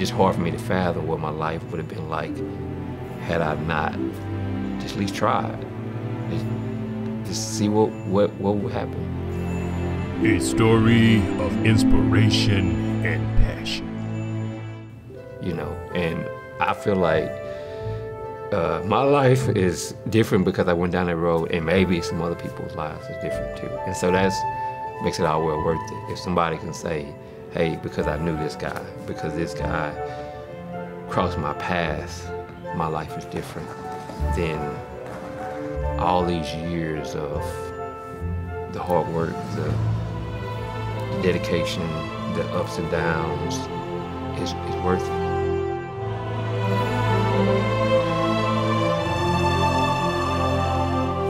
It's hard for me to fathom what my life would have been like had I not just at least tried. Just see what would happen. A story of inspiration and passion. You know, and I feel like my life is different because I went down that road, and maybe some other people's lives is different too. And so that makes it all well worth it. If somebody can say, hey, because I knew this guy, because this guy crossed my path, my life is different than all these years of the hard work, the dedication, the ups and downs, is worth it.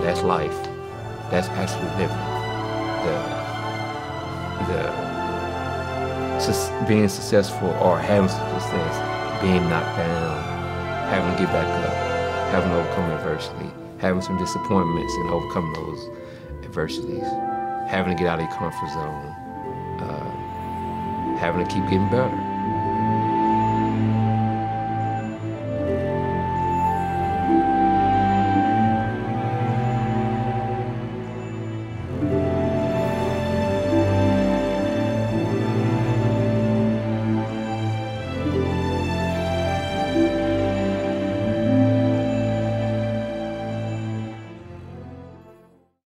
That's life. That's actually living. The just being successful or having success, being knocked down, having to get back up, having to overcome adversity, having some disappointments and overcome those adversities, having to get out of your comfort zone, having to keep getting better.